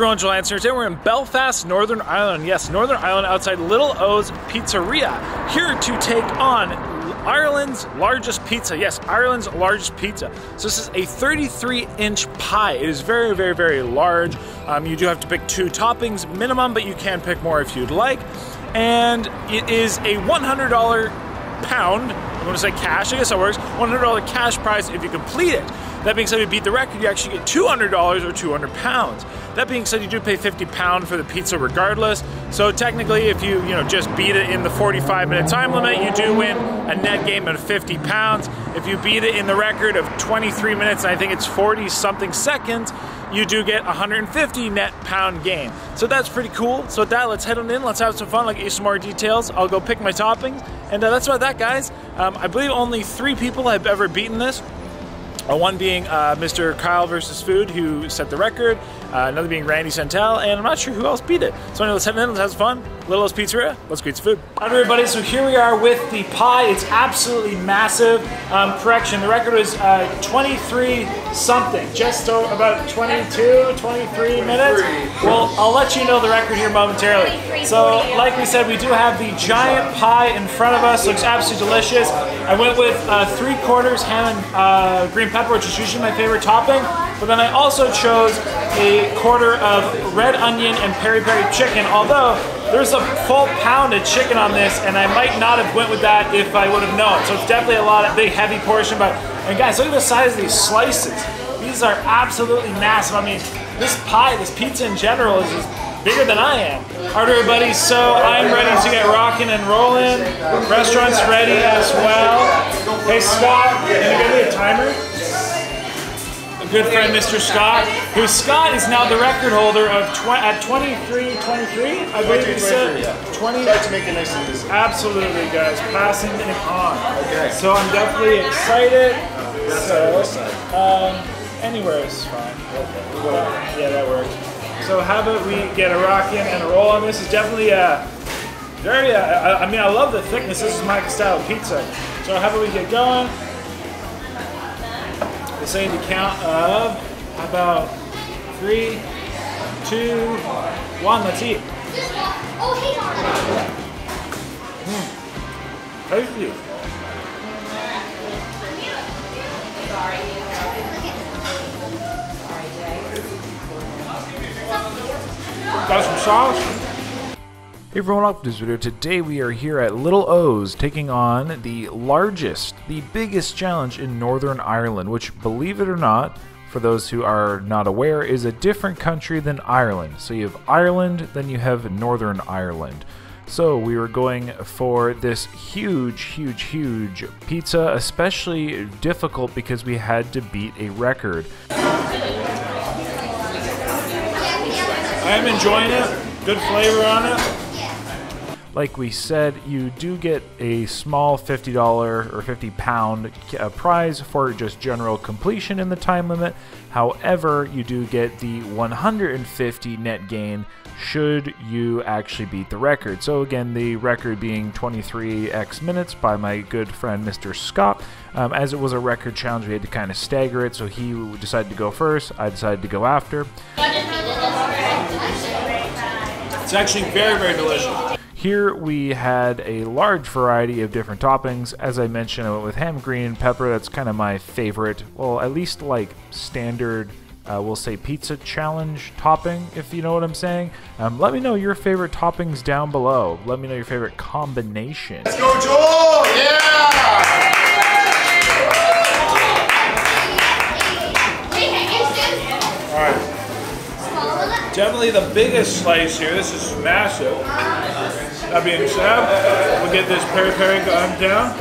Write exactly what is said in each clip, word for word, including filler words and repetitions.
everyone, John Lanyon here. Today we're in Belfast, Northern Ireland. Yes, Northern Ireland, outside Little O's Pizzeria. Here to take on Ireland's largest pizza. Yes, Ireland's largest pizza. So this is a thirty-three inch pie. It is very, very, very large. Um, you do have to pick two toppings minimum, but you can pick more if you'd like. And it is a one hundred dollar pound, I'm gonna say cash, I guess that works, one hundred dollar cash prize if you complete it. That being said, if you beat the record, you actually get two hundred dollars or two hundred pounds. That being said, you do pay fifty pounds for the pizza regardless. So technically, if you you know just beat it in the forty-five minute time limit, you do win a net gain of fifty pounds. If you beat it in the record of twenty-three minutes, and I think it's forty something seconds, you do get one hundred fifty net pound gain. So that's pretty cool. So with that, let's head on in, let's have some fun, I'll get you some more details, I'll go pick my toppings, and uh, that's about that, guys. Um, I believe only three people have ever beaten this. Uh, one being uh, Mister Kyle versus. Food, who set the record, uh, another being Randy Santel, and I'm not sure who else beat it. So anyway, let's head in, let's have some fun. Little O's Pizzeria, let's get some food. Hi everybody, so here we are with the pie. It's absolutely massive. Um, correction, the record was uh, twenty-three something, just so about twenty-two, twenty-three minutes. Well, I'll let you know the record here momentarily. So like we said, we do have the giant pie in front of us. Looks absolutely delicious. I went with uh, three quarters ham and uh, green pepper, which is usually my favorite topping, but then I also chose a quarter of red onion and peri-peri chicken, although there's a full pound of chicken on this, and I might not have went with that if I would have known. So it's definitely a lot of big, heavy portion, but, and guys, look at the size of these slices. These are absolutely massive. I mean, this pie, this pizza in general is just bigger than I am. All right, everybody, so I'm ready to get rocking and rolling. Restaurant's ready as well. Hey, Scott, can you give me a timer? Good friend, Mister Scott, who Scott is now the record holder of tw at twenty-three twenty-three, I believe he said. twenty. Try to make it nice and easy. Absolutely, guys, passing it on. Okay. So I'm definitely excited. So, um, anywhere is fine. Okay. Well, yeah, that works. So how about we get a rockin' and a roll on this? Is definitely a very. Uh, I mean, I love the thickness. This is my style of pizza. So how about we get going? Let's say the count of about three, two, one. Let's eat. Mm. Tasty. Got some sauce. Hey everyone, welcome to this video. Today we are here at Little O's taking on the largest, the biggest challenge in Northern Ireland, which, believe it or not, for those who are not aware, is a different country than Ireland. So you have Ireland, then you have Northern Ireland. So we were going for this huge, huge, huge pizza, especially difficult because we had to beat a record. I am enjoying it, good flavor on it. Like we said, you do get a small fifty dollar or fifty pound prize for just general completion in the time limit. However, you do get the one hundred fifty net gain should you actually beat the record. So again, the record being twenty-three x minutes by my good friend Mister Scott. Um, as it was a record challenge, we had to kind of stagger it, so he decided to go first, I decided to go after. It's actually very, very delicious. Here we had a large variety of different toppings. As I mentioned, I went with ham, green pepper. That's kind of my favorite, well, at least like standard, uh, we'll say pizza challenge topping, if you know what I'm saying. Um, let me know your favorite toppings down below. Let me know your favorite combination. Let's go, Joel! Yeah! All right. Definitely the biggest slice here. This is massive. That being said, we'll get this peri peri going down.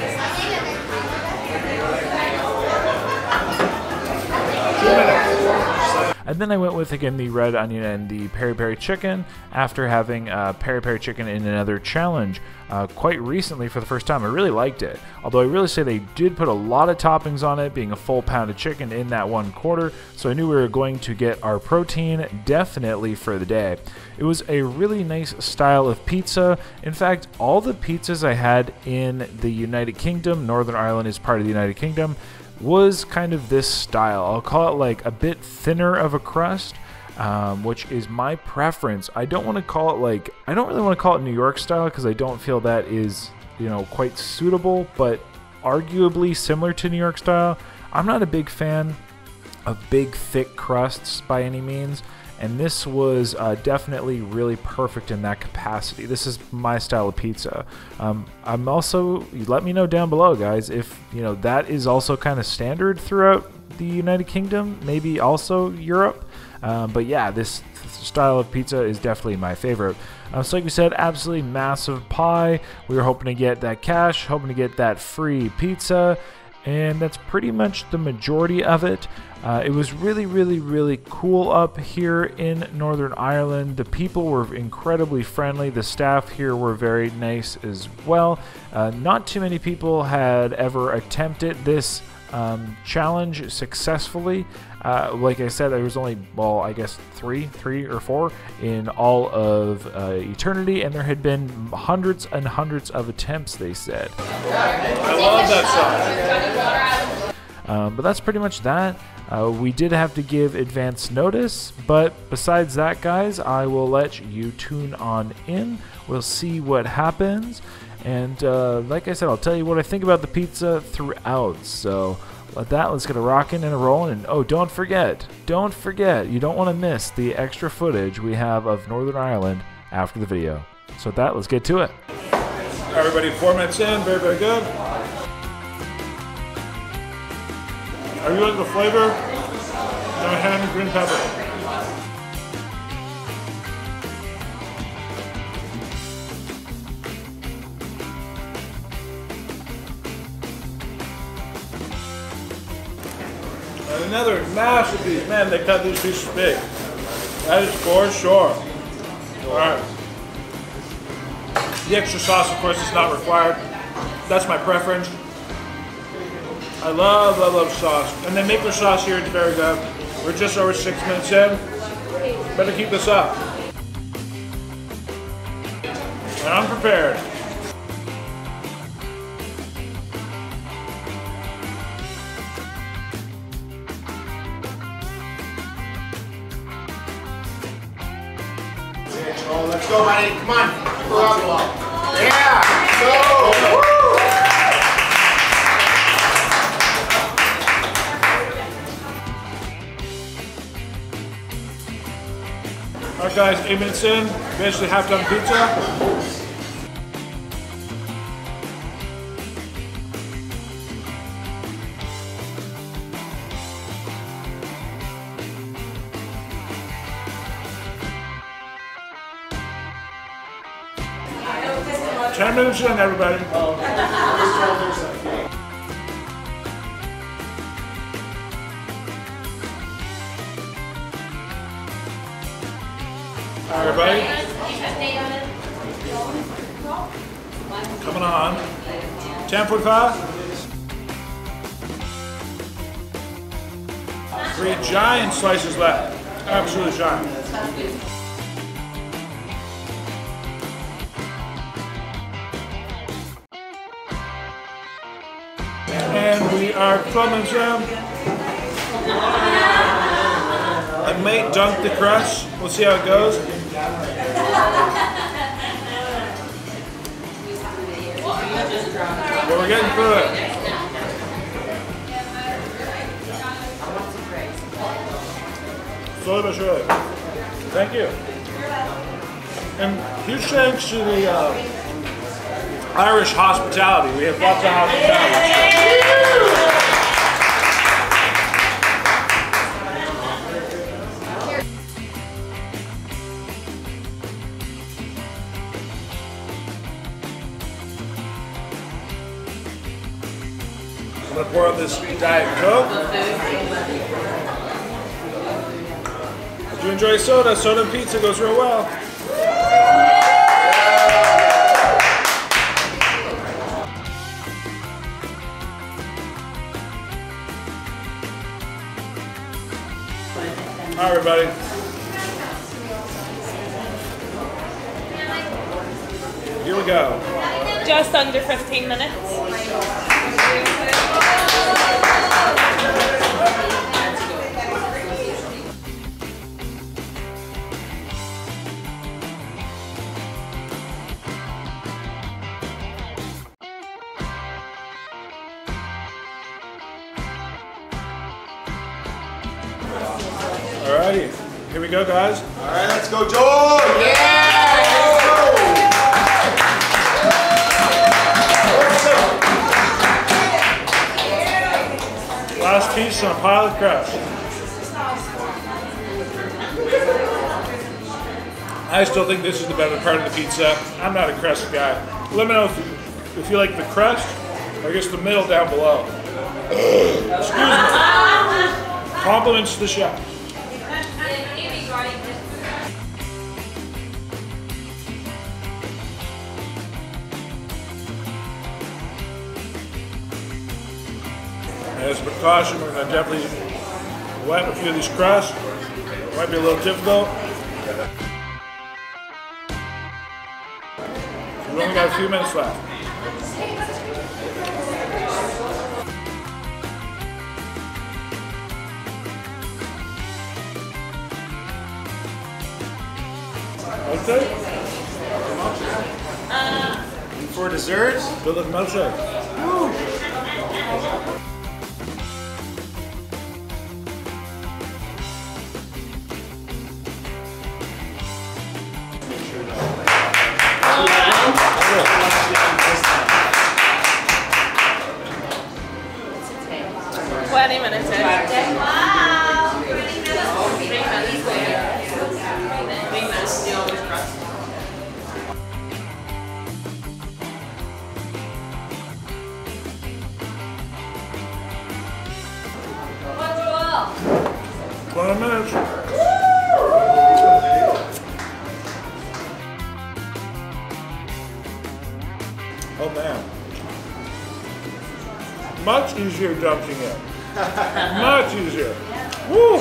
And then I went with, again, the red onion and the peri peri chicken after having uh, peri peri chicken in another challenge uh, quite recently for the first time. I really liked it. Although I really say they did put a lot of toppings on it, being a full pound of chicken in that one quarter, so I knew we were going to get our protein definitely for the day. It was a really nice style of pizza. In fact, all the pizzas I had in the United Kingdom, Northern Ireland is part of the United Kingdom, was kind of this style. I'll call it like a bit thinner of a crust, um, which is my preference. I don't want to call it like, I don't really want to call it New York style because I don't feel that is, you know, quite suitable, but arguably similar to New York style. I'm not a big fan of big, thick crusts by any means, and this was uh, definitely really perfect in that capacity. This is my style of pizza. Um, I'm also, let me know down below, guys, if you know that is also kind of standard throughout the United Kingdom, maybe also Europe. Um, but yeah, this style of pizza is definitely my favorite. Uh, so like we said, absolutely massive pie. We were hoping to get that cash, hoping to get that free pizza, and that's pretty much the majority of it. Uh, it was really, really, really cool up here in Northern Ireland. The people were incredibly friendly. The staff here were very nice as well. Uh, not too many people had ever attempted this um, challenge successfully. Uh, like I said, there was only, well, I guess three, three or four in all of uh, eternity, and there had been hundreds and hundreds of attempts, they said. I love that song. Um, but that's pretty much that. Uh, we did have to give advance notice, but besides that, guys, I will let you tune on in. We'll see what happens. And uh, like I said, I'll tell you what I think about the pizza throughout, so... With that, let's get a rockin' and a rollin', and oh, don't forget, don't forget, you don't want to miss the extra footage we have of Northern Ireland after the video. So with that, let's get to it. Everybody, four minutes in, very, very good. Are you into the flavor? Now ham and green pepper. Another massive piece. Man, they cut these pieces big. That is for sure. Alright. The extra sauce, of course, is not required. That's my preference. I love, love, love sauce. And they make their sauce here. It's very good. We're just over six minutes in. Better keep this up. And I'm prepared. Oh, let's go, buddy. Come on. Yeah. So. Woo. All right, guys. Eight minutes in. Basically half done pizza. ten minutes in, everybody. Everybody. Coming on. ten forty-five. Three giant slices left. Absolutely giant. And we are coming down. I may dunk the crust. We'll see how it goes. But we're getting through it. Slowly but surely. Thank you. And huge thanks to the uh, Irish hospitality. We have lots of hospitality. I'm going to pour out this Diet Coke. If you enjoy soda, soda and pizza goes real well. Hi, everybody. Here we go. Just under fifteen minutes. Alrighty, here we go, guys. Alright, let's go, George! Yeah! Last piece on a pile of crust. I still think this is the better part of the pizza. I'm not a crust guy. Let me know if you, if you like the crust, or I guess the middle down below. Excuse me. Compliments to the chef. As a precaution, we're going to definitely wet a few of these crusts. It might be a little difficult. We've only got a few minutes left. Okay. And for dessert, good looking milkshake. twenty minutes. Oh man. Much easier dumping it. Much easier. Woo!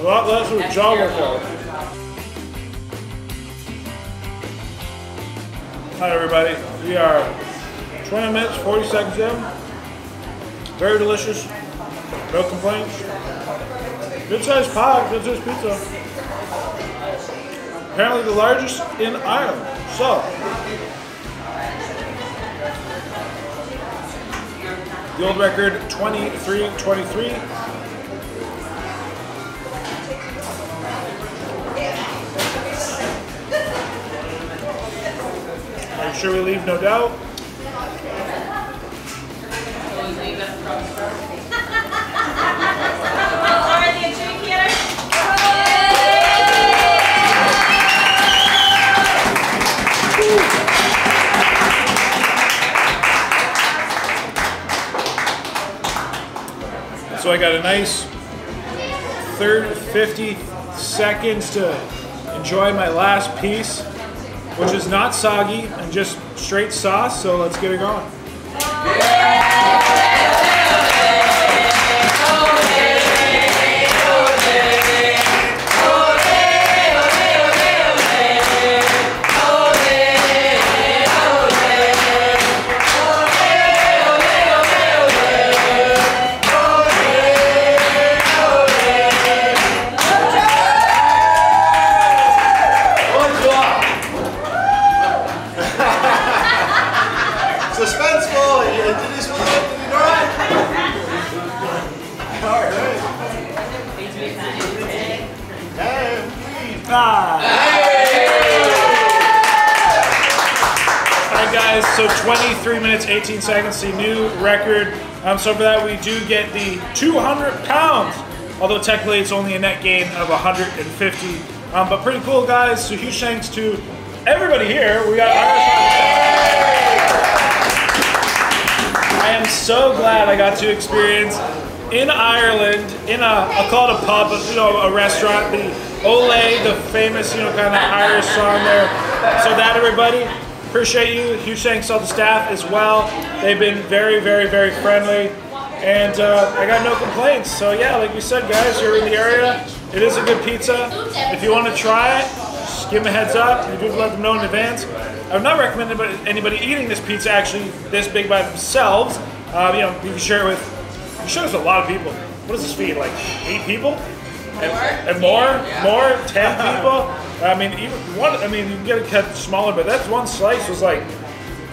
A lot less with John Lanyon. Hi everybody. We are twenty minutes, forty seconds in. Very delicious. No complaints. Good sized pie, good sized pizza. Apparently the largest in Ireland. So, the old record twenty-three twenty-three. Make sure we leave no doubt. So I got a nice thirty, fifty seconds to enjoy my last piece, which is not soggy and just straight sauce, so let's get it going. So twenty-three minutes, eighteen seconds, the new record. Um, so for that, we do get the two hundred pounds, although technically it's only a net gain of one hundred fifty. Um, but pretty cool, guys. So huge thanks to everybody here. We got Irish. I am so glad I got to experience in Ireland, in a, I'll call it a pub, but you know, a restaurant, the Olé, the famous, you know, kind of Irish song there. So that, everybody. Appreciate you. Huge thanks to all the staff as well. They've been very, very, very friendly. And uh, I got no complaints. So yeah, like we said, guys, you're in the area. It is a good pizza. If you want to try it, just give them a heads up. You do let them know in advance. I would not recommend anybody eating this pizza actually this big by themselves. Um, you know, you can share it with, you share it with a lot of people. What does this feed, like eight people? And, and more, yeah. more, ten people. I mean, even one. I mean, you can get it cut smaller, but that's one slice was like,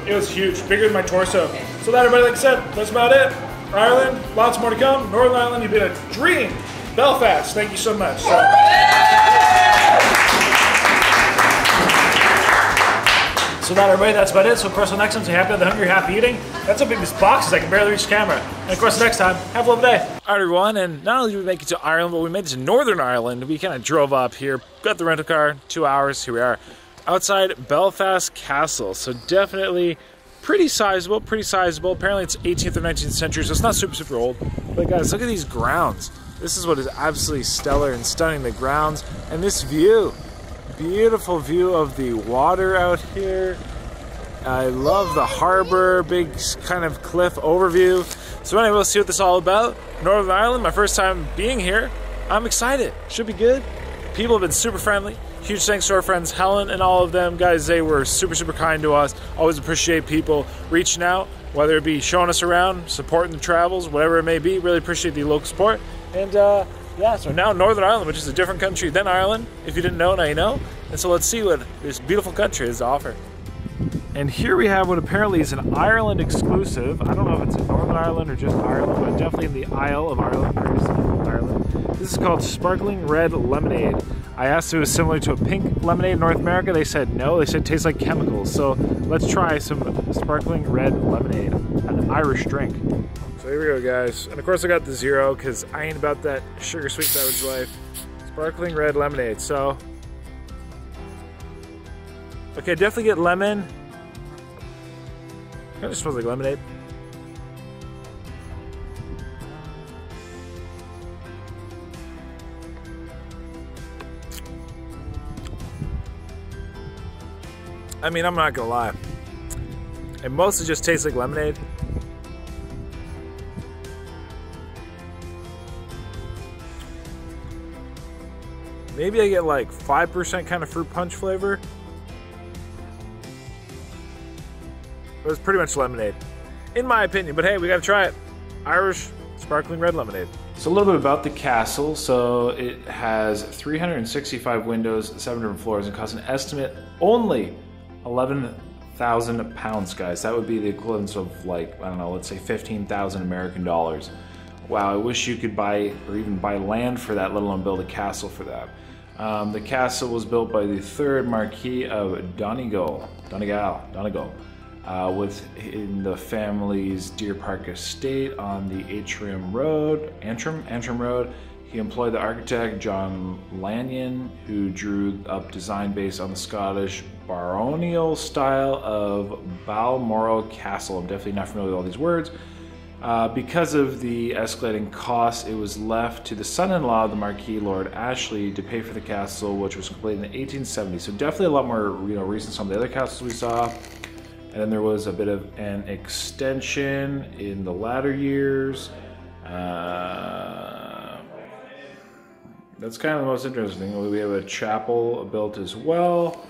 it was huge, bigger than my torso. So that, everybody, like I said, that's about it. Ireland, lots more to come. Northern Ireland, you've been a dream. Belfast, thank you so much. So, so that, everybody, that's about it. So, of course, the next time, so happy to the hungry, happy eating. That's how big this box is. I can barely reach the camera. And, of course, next time, have a lovely day. All right, everyone, and not only did we make it to Ireland, but we made it to Northern Ireland. We kind of drove up here, got the rental car, two hours, here we are, outside Belfast Castle. So, definitely pretty sizable, pretty sizable. Apparently, it's eighteenth or nineteenth century, so it's not super, super old. But, guys, look at these grounds. This is what is absolutely stellar and stunning, the grounds. And this view, beautiful view of the water out here. I love the harbor, big kind of cliff overview. So anyway, we'll see what this is all about. Northern Ireland, my first time being here. I'm excited, should be good. People have been super friendly. Huge thanks to our friends Helen and all of them. Guys, they were super, super kind to us. Always appreciate people reaching out, whether it be showing us around, supporting the travels, whatever it may be. Really appreciate the local support. And uh, yeah, so now Northern Ireland, which is a different country than Ireland. If you didn't know, now you know. And so let's see what this beautiful country has to offer. And here we have what apparently is an Ireland exclusive. I don't know if it's in Northern Ireland or just Ireland, but definitely in the Isle of Ireland, Ireland. This is called Sparkling Red Lemonade. I asked if it was similar to a pink lemonade in North America. They said no. They said it tastes like chemicals. So let's try some Sparkling Red Lemonade, an Irish drink. So here we go, guys. And of course I got the zero because I ain't about that sugar sweet beverage life. Sparkling Red Lemonade. So, okay, definitely get lemon. Kind of smells like lemonade. I mean, I'm not gonna lie. It mostly just tastes like lemonade. Maybe I get like five percent kind of fruit punch flavor. But it's pretty much lemonade, in my opinion. But hey, we gotta try it. Irish Sparkling Red Lemonade. So a little bit about the castle. So it has three hundred sixty-five windows, seven different floors, and costs an estimate only eleven thousand pounds, guys. That would be the equivalent of, like, I don't know, let's say fifteen thousand American dollars. Wow, I wish you could buy or even buy land for that, let alone build a castle for that. Um, the castle was built by the third Marquis of Donegal, Donegal, Donegal, uh, within the family's Deer Park estate on the Antrim Road, Antrim, Antrim Road. He employed the architect John Lanyon, who drew up design based on the Scottish baronial style of Balmoral Castle. I'm definitely not familiar with all these words. Uh, because of the escalating costs, it was left to the son-in-law of the Marquis, Lord Ashley, to pay for the castle, which was completed in eighteen seventy. So definitely a lot more, you know, recent than some of the other castles we saw. And then there was a bit of an extension in the latter years. Uh, That's kind of the most interesting thing. We have a chapel built as well.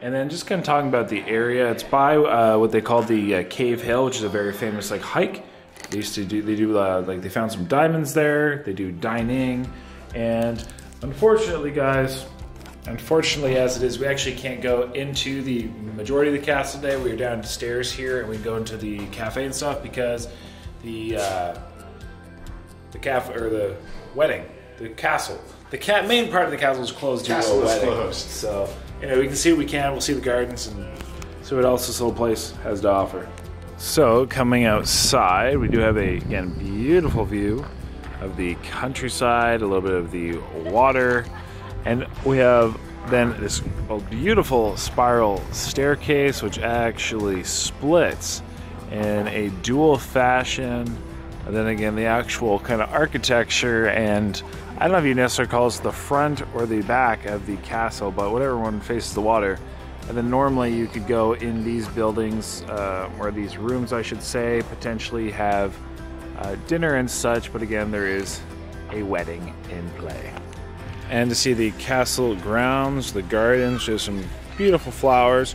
And then just kind of talking about the area, it's by uh, what they call the uh, Cave Hill, which is a very famous like hike. They used to do, they do uh, like they found some diamonds there, they do dining. And unfortunately, guys, unfortunately as it is, we actually can't go into the majority of the castle today. We are downstairs here and we go into the cafe and stuff because the, uh, the cafe, or the wedding, the castle. The cat main part of the castle is closed due to a wedding. So, you know, we can see what we can. We'll see the gardens and see what else this little place has to offer. So, coming outside, we do have a, again, beautiful view of the countryside, a little bit of the water. And we have then this beautiful spiral staircase, which actually splits in a dual fashion. And then again, the actual kind of architecture, and I don't know if you necessarily call this the front or the back of the castle, but whatever one faces the water. And then normally you could go in these buildings, uh, or these rooms I should say, potentially have uh, dinner and such, but again there is a wedding in play. And to see the castle grounds, the gardens, there's some beautiful flowers.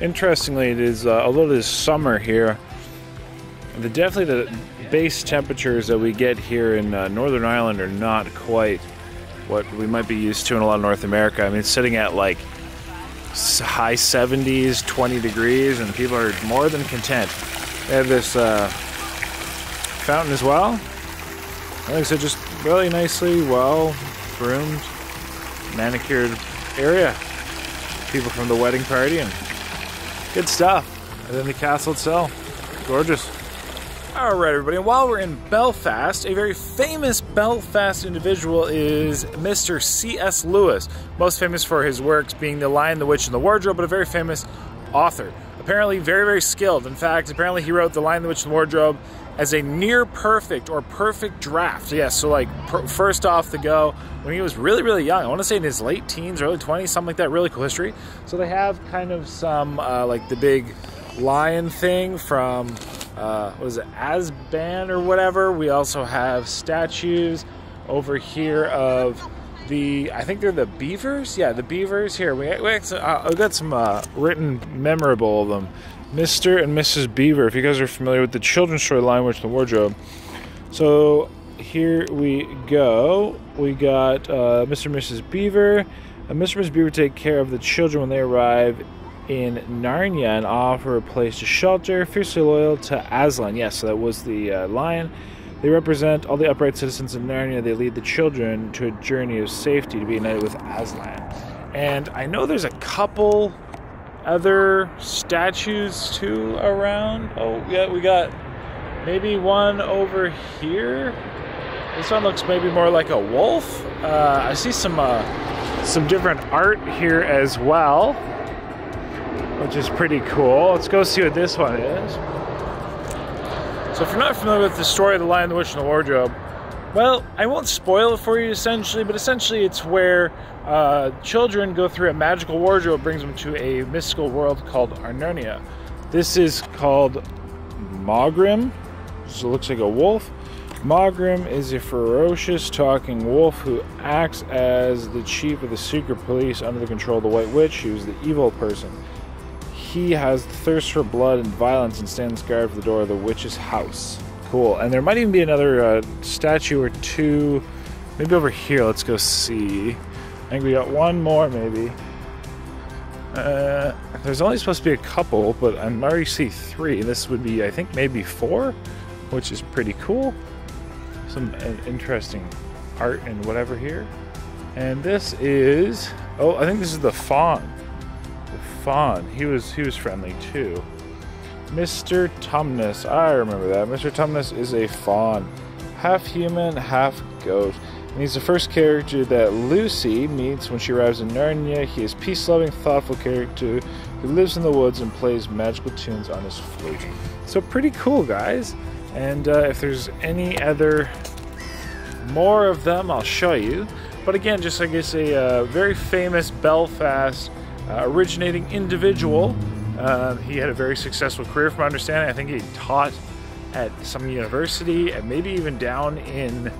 Interestingly, it is, uh, although it is summer here, the definitely the base temperatures that we get here in uh, Northern Ireland are not quite what we might be used to in a lot of North America. I mean, it's sitting at like high seventies, twenty degrees, and people are more than content. They have this uh, fountain as well. I think so, just really nicely, well groomed, manicured area. People from the wedding party and good stuff. And then the castle itself, gorgeous. Alright everybody, and while we're in Belfast, a very famous Belfast individual is Mister C S Lewis. Most famous for his works being The Lion, the Witch, and the Wardrobe, but a very famous author. Apparently very, very skilled. In fact, apparently he wrote The Lion, the Witch, and the Wardrobe as a near-perfect or perfect draft. Yes, yeah, so like per first off the go when he was really, really young. I want to say in his late teens, early twenties, something like that. Really cool history. So they have kind of some, uh, like the big lion thing from... Uh, was it Aslan or whatever? We also have statues over here of the, I think they're the beavers. Yeah, the beavers here. We, we got some, uh, we got some uh, written memorable of them. Mister and Missus Beaver, if you guys are familiar with the children's story, Lion, Witch, and the Wardrobe. So here we go. We got uh, Mister and Missus Beaver. Uh, Mister and Missus Beaver take care of the children when they arrive in Narnia and offer a place to shelter, fiercely loyal to Aslan. Yes, so that was the uh, lion. They represent all the upright citizens of Narnia. They lead the children to a journey of safety to be united with Aslan. And I know there's a couple other statues too around. Oh yeah, we got maybe one over here. This one looks maybe more like a wolf. Uh, I see some uh, some different art here as well, which is pretty cool. Let's go see what this one is. So if you're not familiar with the story of The Lion, the Witch, and the Wardrobe, well, I won't spoil it for you essentially, but essentially it's where uh, children go through a magical wardrobe, brings them to a mystical world called Narnia. This is called Mogrim, so it looks like a wolf. Mogrim is a ferocious talking wolf who acts as the chief of the secret police under the control of the White Witch, who's the evil person. He has the thirst for blood and violence and stands guard for the door of the witch's house. Cool. And there might even be another uh, statue or two. Maybe over here. Let's go see. I think we got one more, maybe. Uh, there's only supposed to be a couple, but I already see three. This would be, I think, maybe four, which is pretty cool. Some interesting art and whatever here. And this is... Oh, I think this is the fawn. Fawn. He was he was friendly too. Mister Tumnus. I remember that. Mister Tumnus is a fawn. Half human, half goat. And he's the first character that Lucy meets when she arrives in Narnia. He is a peace-loving, thoughtful character who lives in the woods and plays magical tunes on his flute. So pretty cool, guys. And uh, if there's any other more of them, I'll show you. But again, just like I say, a uh, very famous Belfast Uh, originating individual. Uh, he had a very successful career from my understanding. I think he taught at some university and maybe even down in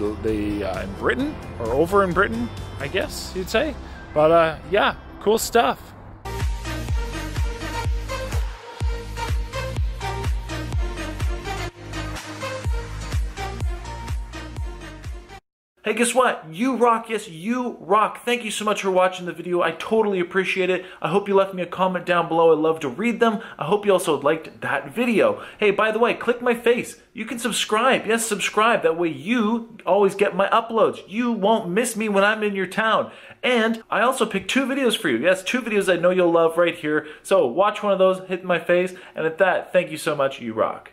the, the uh, in Britain or over in Britain, I guess you'd say. But uh, yeah, cool stuff. Hey, guess what? You rock. Yes, you rock. Thank you so much for watching the video. I totally appreciate it. I hope you left me a comment down below. I love to read them. I hope you also liked that video. Hey, by the way, click my face. You can subscribe. Yes, subscribe. That way you always get my uploads. You won't miss me when I'm in your town. And I also picked two videos for you. Yes, two videos I know you'll love right here. So watch one of those, hit my face. And at that, thank you so much. You rock.